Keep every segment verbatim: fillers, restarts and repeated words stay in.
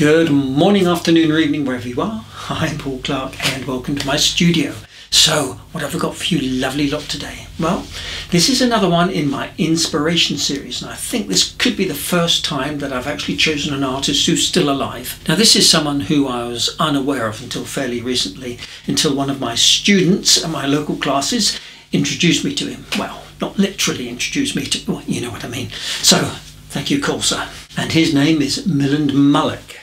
Good morning, afternoon, or evening, wherever you are. I'm Paul Clark and welcome to my studio. So, what have I got for you lovely lot today? Well, this is another one in my inspiration series, and I think this could be the first time that I've actually chosen an artist who's still alive. Now, this is someone who I was unaware of until fairly recently, until one of my students at my local classes introduced me to him. Well, not literally introduced me to, well, you know what I mean. So, thank you, Corsa. And his name is Milind Mulick.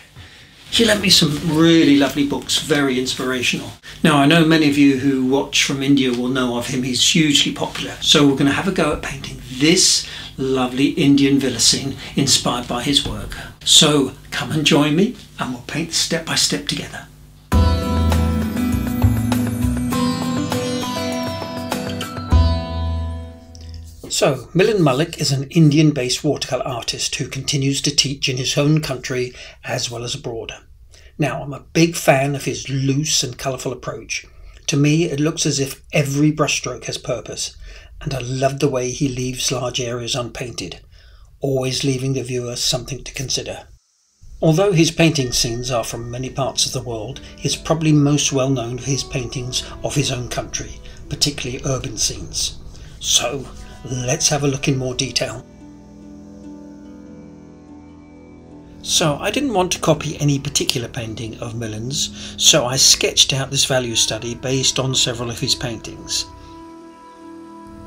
She lent me some really lovely books, very inspirational. Now, I know many of you who watch from India will know of him. He's hugely popular. So we're going to have a go at painting this lovely Indian villa scene inspired by his work. So come and join me and we'll paint step by step together. So, Milind Mulick is an Indian-based watercolour artist who continues to teach in his own country as well as abroad. Now, I'm a big fan of his loose and colourful approach. To me, it looks as if every brushstroke has purpose, and I love the way he leaves large areas unpainted, always leaving the viewer something to consider. Although his painting scenes are from many parts of the world, he is probably most well known for his paintings of his own country, particularly urban scenes. So, let's have a look in more detail. So I didn't want to copy any particular painting of Milind's, so I sketched out this value study based on several of his paintings.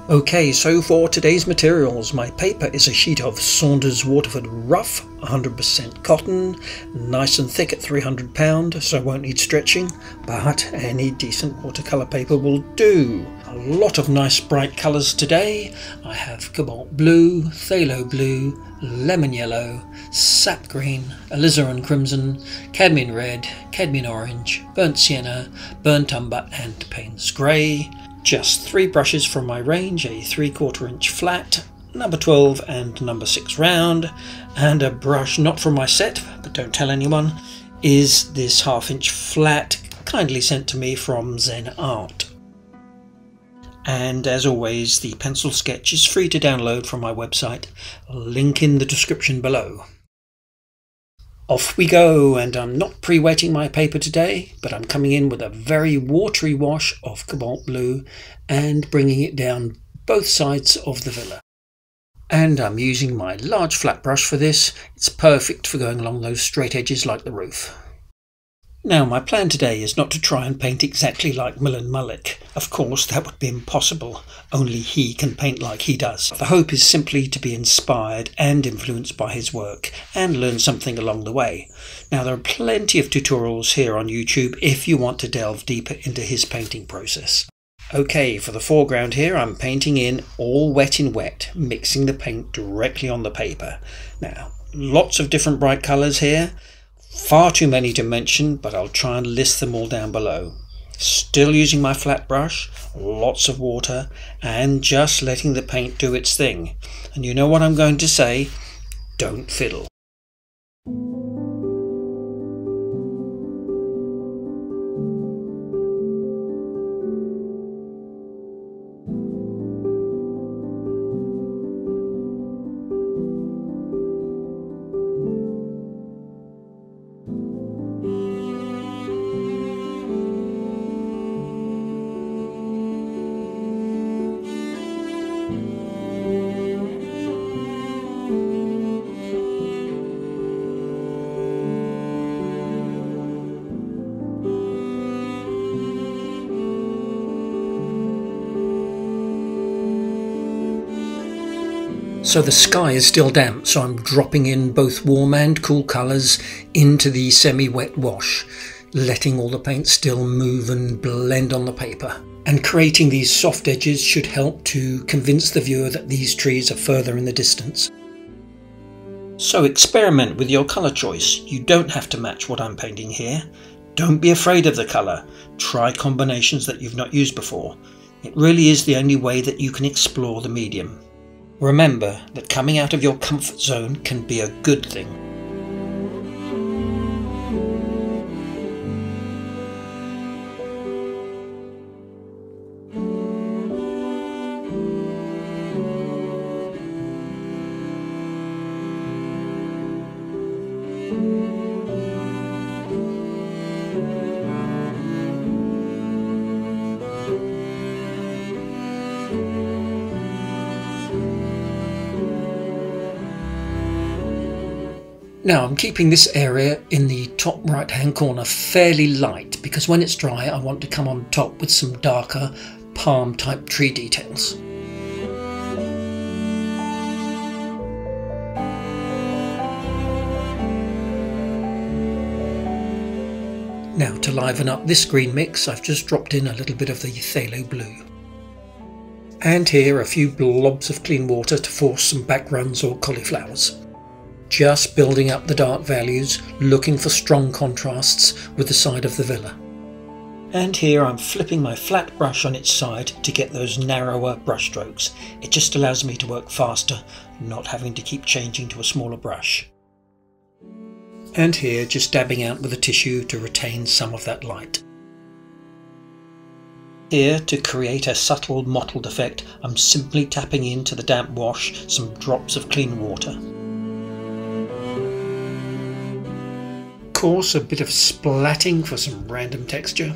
Okay, so for today's materials, my paper is a sheet of Saunders Waterford rough, one hundred percent cotton, nice and thick at three hundred pounds, so I won't need stretching, but any decent watercolour paper will do. A lot of nice bright colours today. I have Cobalt Blue, Phthalo Blue, Lemon Yellow, Sap Green, Alizarin Crimson, Cadmium Red, Cadmium Orange, Burnt Sienna, Burnt Umber and Payne's Grey. Just three brushes from my range, a three quarter inch flat, number twelve and number six round, and a brush not from my set, but don't tell anyone, is this half inch flat kindly sent to me from Zen Art. And as always, the pencil sketch is free to download from my website, link in the description below. Off we go, and I'm not pre-wetting my paper today, but I'm coming in with a very watery wash of Cobalt Blue and bringing it down both sides of the villa. And I'm using my large flat brush for this. It's perfect for going along those straight edges like the roof. Now, my plan today is not to try and paint exactly like Milind Mulick. Of course, that would be impossible. Only he can paint like he does. The hope is simply to be inspired and influenced by his work and learn something along the way. Now, there are plenty of tutorials here on YouTube if you want to delve deeper into his painting process. Okay, for the foreground here, I'm painting in all wet in wet, mixing the paint directly on the paper. Now, lots of different bright colours here. Far too many to mention, but I'll try and list them all down below. Still using my flat brush, lots of water, and just letting the paint do its thing. And you know what I'm going to say, don't fiddle. So the sky is still damp, so I'm dropping in both warm and cool colours into the semi-wet wash, letting all the paint still move and blend on the paper. And creating these soft edges should help to convince the viewer that these trees are further in the distance. So experiment with your colour choice. You don't have to match what I'm painting here. Don't be afraid of the colour. Try combinations that you've not used before. It really is the only way that you can explore the medium. Remember that coming out of your comfort zone can be a good thing. Now I'm keeping this area in the top right hand corner fairly light because when it's dry I want to come on top with some darker palm type tree details. Now to liven up this green mix I've just dropped in a little bit of the Phthalo Blue. And here a few blobs of clean water to force some back runs or cauliflowers. Just building up the dark values, looking for strong contrasts with the side of the villa. And here I'm flipping my flat brush on its side to get those narrower brush strokes. It just allows me to work faster, not having to keep changing to a smaller brush. And here just dabbing out with a tissue to retain some of that light. Here, to create a subtle mottled effect, I'm simply tapping into the damp wash some drops of clean water. Of course, a bit of splatting for some random texture.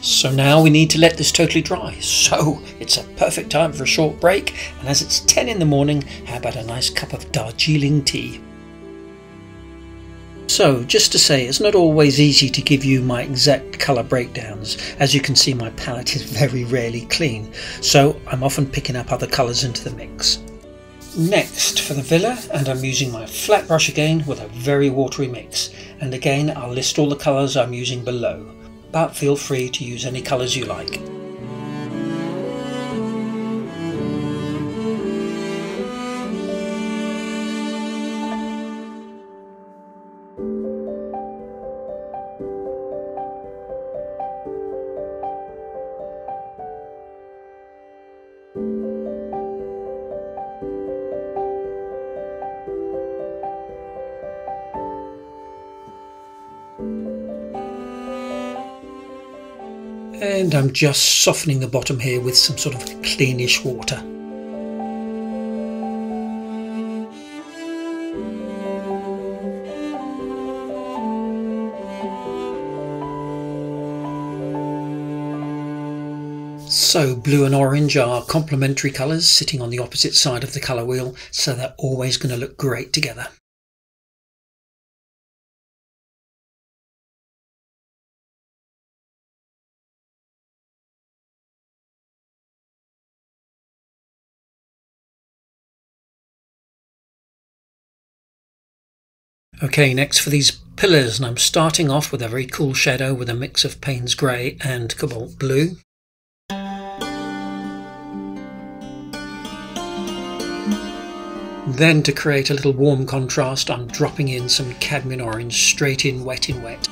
So now we need to let this totally dry, so it's a perfect time for a short break, and as it's ten in the morning, how about a nice cup of Darjeeling tea? So just to say, it's not always easy to give you my exact colour breakdowns. As you can see, my palette is very rarely clean, so I'm often picking up other colours into the mix. Next for the villa, and I'm using my flat brush again with a very watery mix, and again I'll list all the colours I'm using below. But feel free to use any colours you like. And I'm just softening the bottom here with some sort of cleanish water. So blue and orange are complementary colours sitting on the opposite side of the colour wheel, so they're always going to look great together. Okay, next for these pillars, and I'm starting off with a very cool shadow with a mix of Payne's Grey and Cobalt Blue. Then to create a little warm contrast, I'm dropping in some Cadmium Orange straight in wet in wet.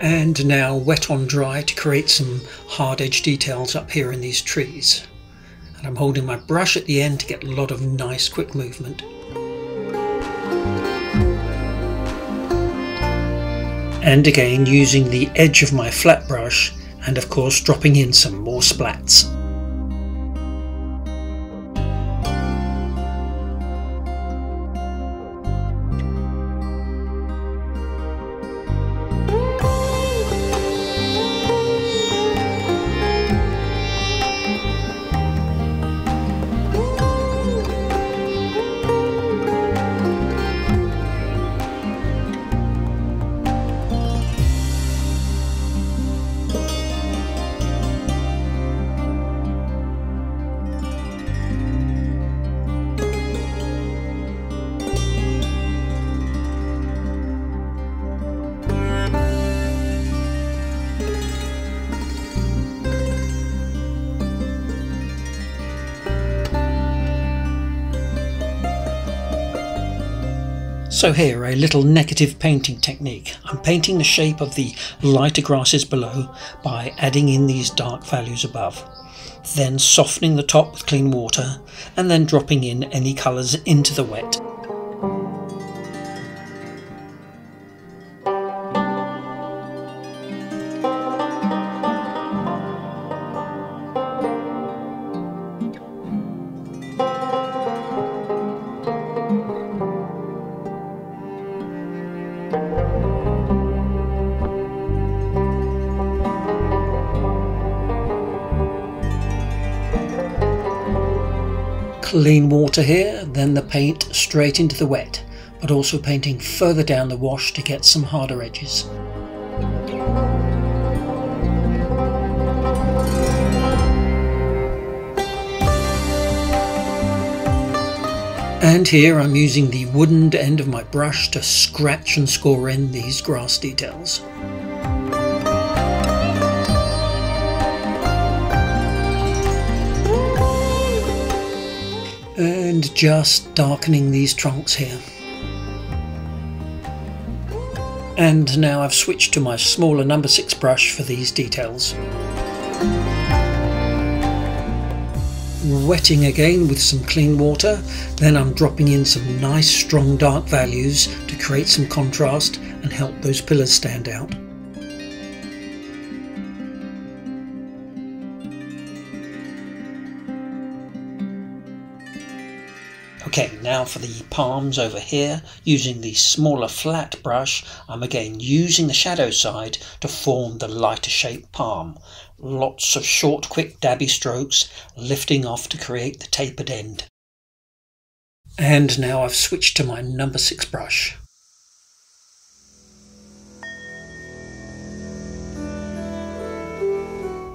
And now wet on dry to create some hard edge details up here in these trees. I'm holding my brush at the end to get a lot of nice quick movement. And again using the edge of my flat brush and of course dropping in some more splats. So here, a little negative painting technique. I'm painting the shape of the lighter grasses below by adding in these dark values above, then softening the top with clean water, and then dropping in any colours into the wet. Thank you. clean water here, then the paint straight into the wet, but also painting further down the wash to get some harder edges. And here I'm using the wooden end of my brush to scratch and score in these grass details. And just darkening these trunks here. And now I've switched to my smaller number six brush for these details. Wetting again with some clean water, then I'm dropping in some nice strong dark values to create some contrast and help those pillars stand out. Okay, now for the palms over here, using the smaller flat brush, I'm again using the shadow side to form the lighter shaped palm. Lots of short, quick, dabby strokes, lifting off to create the tapered end. And now I've switched to my number six brush.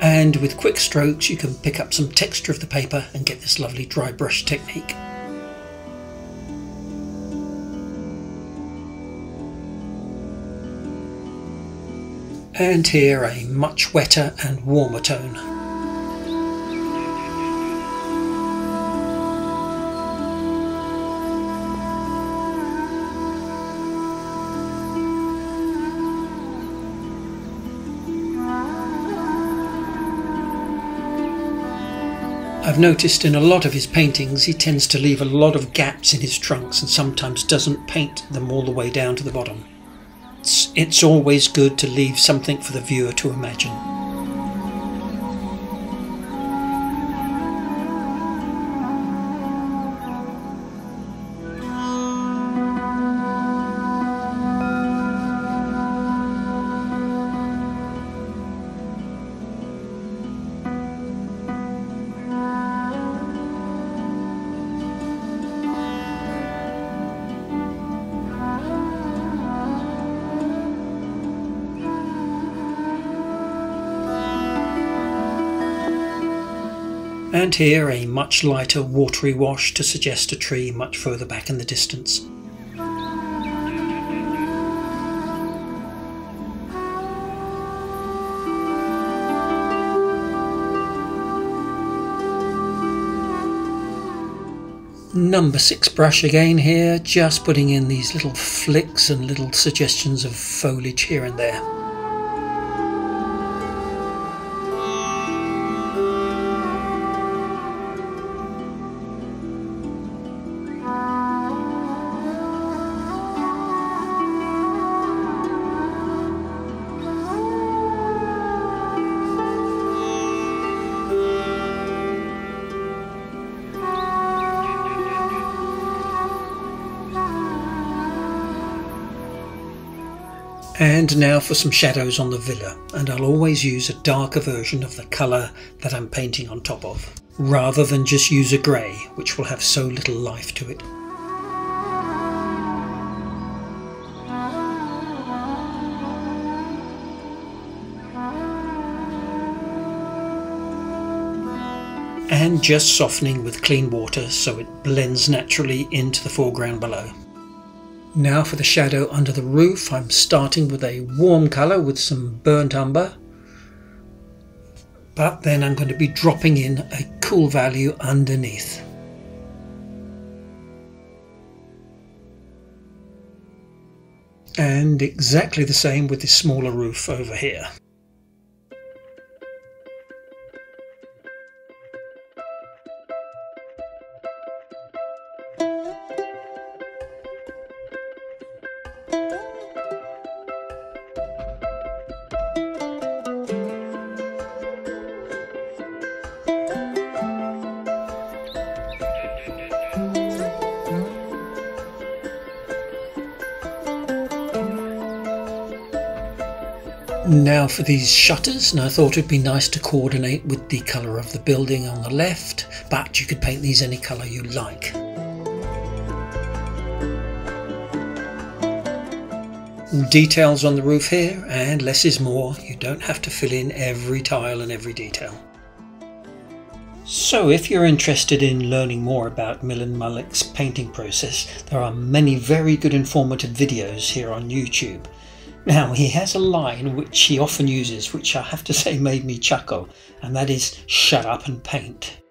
And with quick strokes, you can pick up some texture of the paper and get this lovely dry brush technique. And here a much wetter and warmer tone. I've noticed in a lot of his paintings he tends to leave a lot of gaps in his trunks and sometimes doesn't paint them all the way down to the bottom. It's always good to leave something for the viewer to imagine. And here a much lighter watery wash to suggest a tree much further back in the distance. Number six brush again here, just putting in these little flicks and little suggestions of foliage here and there. And now for some shadows on the villa, and I'll always use a darker version of the colour that I'm painting on top of, rather than just use a grey, which will have so little life to it. And just softening with clean water so it blends naturally into the foreground below. Now for the shadow under the roof, I'm starting with a warm colour with some burnt umber, but then I'm going to be dropping in a cool value underneath. And exactly the same with the smaller roof over here. Now for these shutters, and I thought it'd be nice to coordinate with the colour of the building on the left, but you could paint these any colour you like. Details on the roof here, and less is more. You don't have to fill in every tile and every detail. So if you're interested in learning more about Milind Mulick's painting process, there are many very good informative videos here on YouTube. Now, he has a line which he often uses, which I have to say made me chuckle, and that is "shut up and paint,"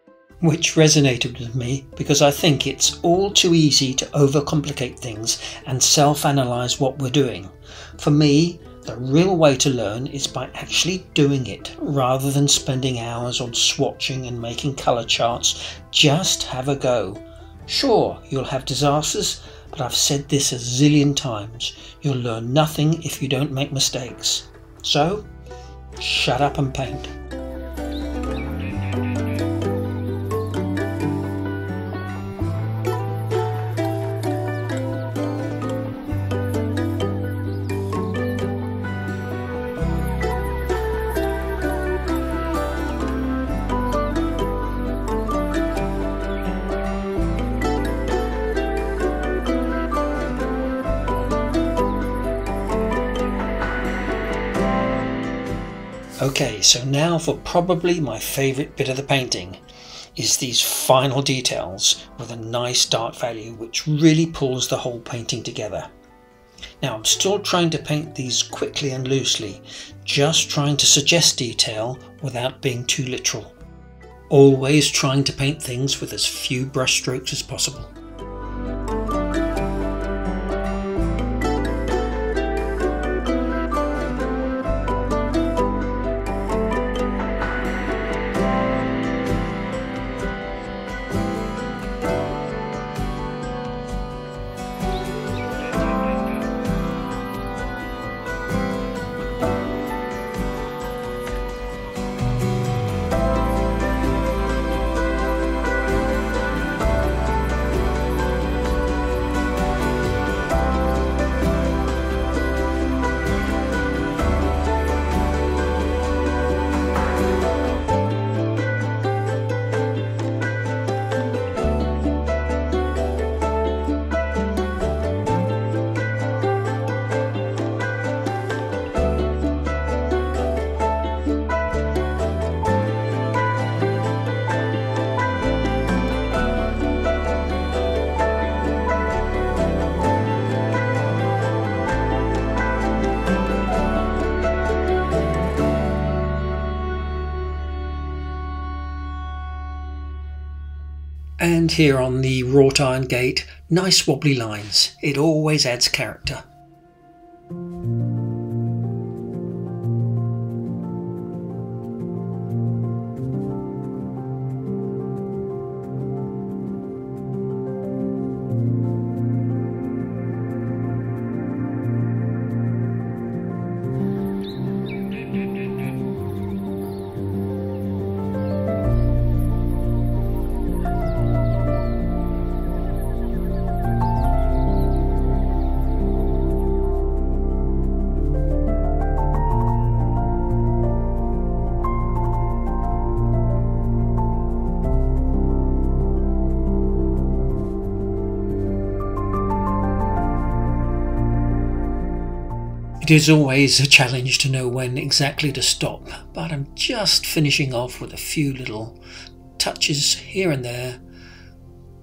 which resonated with me because I think it's all too easy to overcomplicate things and self-analyze what we're doing. For me, the real way to learn is by actually doing it, rather than spending hours on swatching and making color charts. Just have a go. Sure, you'll have disasters, but I've said this a zillion times, you'll learn nothing if you don't make mistakes. So, shut up and paint. Okay, so now for probably my favourite bit of the painting is these final details with a nice dark value which really pulls the whole painting together. Now, I'm still trying to paint these quickly and loosely, just trying to suggest detail without being too literal. Always trying to paint things with as few brush strokes as possible. And here on the wrought iron gate, nice wobbly lines. It always adds character. It is always a challenge to know when exactly to stop, but I'm just finishing off with a few little touches here and there,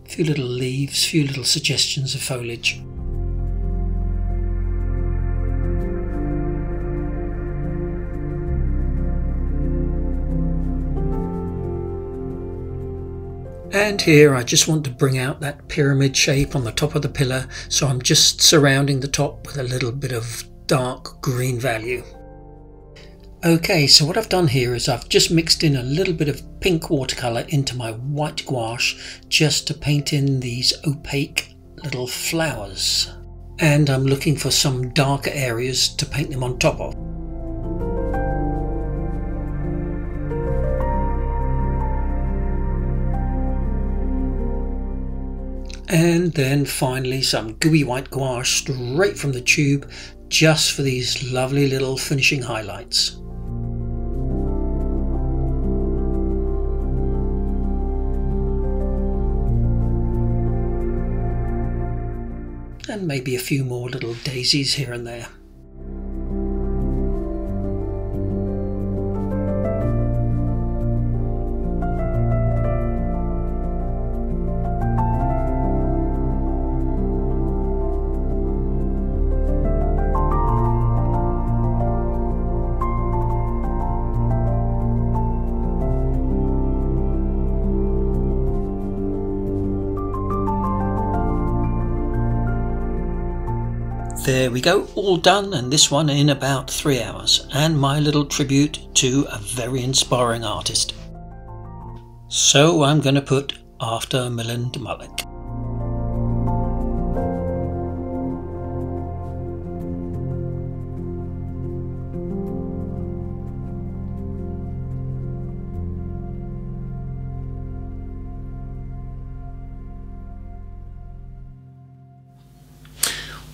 a few little leaves, a few little suggestions of foliage. And here I just want to bring out that pyramid shape on the top of the pillar, so I'm just surrounding the top with a little bit of dark green value. Okay, so what I've done here is I've just mixed in a little bit of pink watercolor into my white gouache just to paint in these opaque little flowers, and I'm looking for some darker areas to paint them on top of. And then finally some gooey white gouache straight from the tube, just for these lovely little finishing highlights. And maybe a few more little daisies here and there. There we go, all done, and this one in about three hours, and my little tribute to a very inspiring artist. So I'm going to put after Milind Mulick.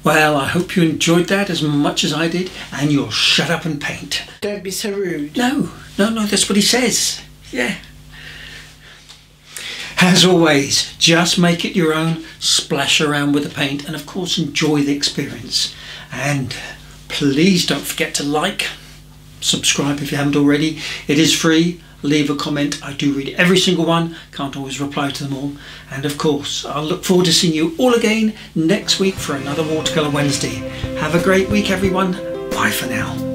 Well, I hope you enjoyed that as much as I did, and you'll shut up and paint. Don't be so rude. No, no, no, that's what he says. Yeah. As always, just make it your own, splash around with the paint, and of course enjoy the experience. And please don't forget to like, subscribe if you haven't already. It is free. Leave a comment. I do read every single one, can't always reply to them all, and of course I'll look forward to seeing you all again next week for another Watercolour Wednesday. Have a great week everyone, bye for now.